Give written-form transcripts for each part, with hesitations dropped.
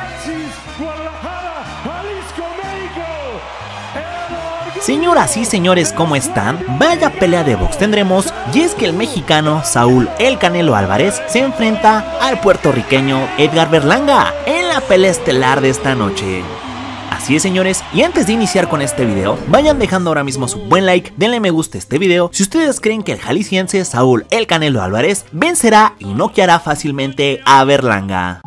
Piachis, Guadalajara, Jalisco, México. Señoras y señores, ¿cómo están? Vaya pelea de box tendremos, y es que el mexicano Saúl El Canelo Álvarez se enfrenta al puertorriqueño Edgar Berlanga en la pelea estelar de esta noche. Así es, señores, y antes de iniciar con este video, vayan dejando ahora mismo su buen like, denle me gusta a este video si ustedes creen que el jalisciense Saúl El Canelo Álvarez vencerá y noqueará fácilmente a Berlanga.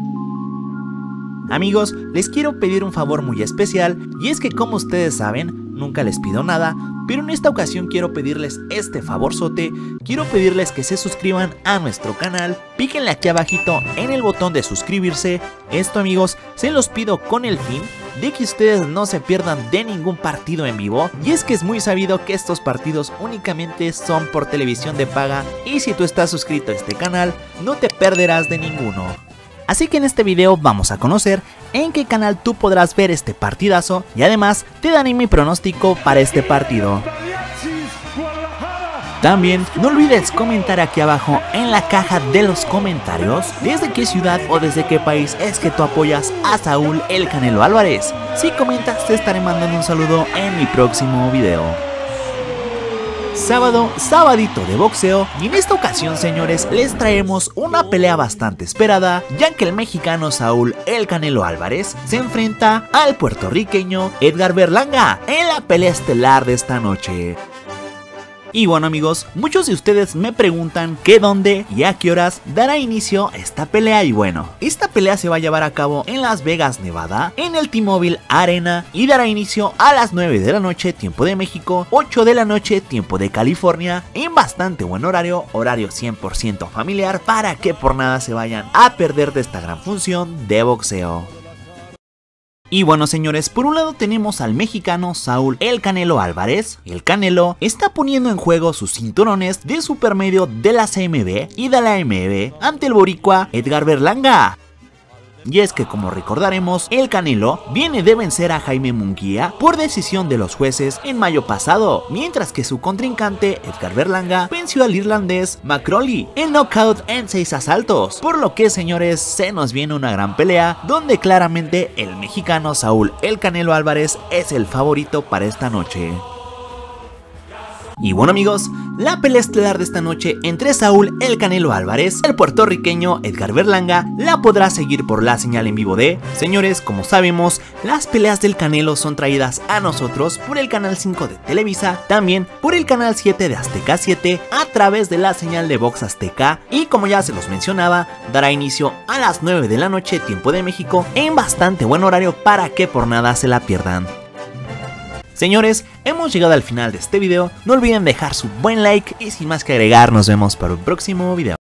Amigos, les quiero pedir un favor muy especial, y es que como ustedes saben, nunca les pido nada, pero en esta ocasión quiero pedirles este favorzote. Quiero pedirles que se suscriban a nuestro canal, píquenle aquí abajito en el botón de suscribirse. Esto, amigos, se los pido con el fin de que ustedes no se pierdan de ningún partido en vivo, y es que es muy sabido que estos partidos únicamente son por televisión de paga, y si tú estás suscrito a este canal no te perderás de ninguno. Así que en este video vamos a conocer en qué canal tú podrás ver este partidazo, y además te daré mi pronóstico para este partido. También no olvides comentar aquí abajo en la caja de los comentarios desde qué ciudad o desde qué país es que tú apoyas a Saúl El Canelo Álvarez. Si comentas te estaré mandando un saludo en mi próximo video. Sábado, sabadito de boxeo, y en esta ocasión, señores, les traemos una pelea bastante esperada, ya que el mexicano Saúl El Canelo Álvarez se enfrenta al puertorriqueño Edgar Berlanga en la pelea estelar de esta noche. Y bueno, amigos, muchos de ustedes me preguntan qué, dónde y a qué horas dará inicio esta pelea. Y bueno, esta pelea se va a llevar a cabo en Las Vegas, Nevada, en el T-Mobile Arena, y dará inicio a las 9 de la noche tiempo de México, 8 de la noche tiempo de California, en bastante buen horario, horario 100% familiar, para que por nada se vayan a perder de esta gran función de boxeo. Y bueno, señores, por un lado tenemos al mexicano Saúl El Canelo Álvarez. El Canelo está poniendo en juego sus cinturones de supermedio de la CMB y de la MB ante el boricua Edgar Berlanga. Y es que, como recordaremos, el Canelo viene de vencer a Jaime Munguía por decisión de los jueces en mayo pasado, mientras que su contrincante Edgar Berlanga venció al irlandés McRory en knockout en 6 asaltos, por lo que, señores, se nos viene una gran pelea donde claramente el mexicano Saúl El Canelo Álvarez es el favorito para esta noche. Y bueno, amigos, la pelea estelar de esta noche entre Saúl El Canelo Álvarez y el puertorriqueño Edgar Berlanga la podrás seguir por la señal en vivo de... Señores, como sabemos, las peleas del Canelo son traídas a nosotros por el canal 5 de Televisa, también por el canal 7 de Azteca 7 a través de la señal de Vox Azteca, y como ya se los mencionaba, dará inicio a las 9 de la noche tiempo de México, en bastante buen horario para que por nada se la pierdan. Señores, hemos llegado al final de este video, no olviden dejar su buen like, y sin más que agregar, nos vemos para un próximo video.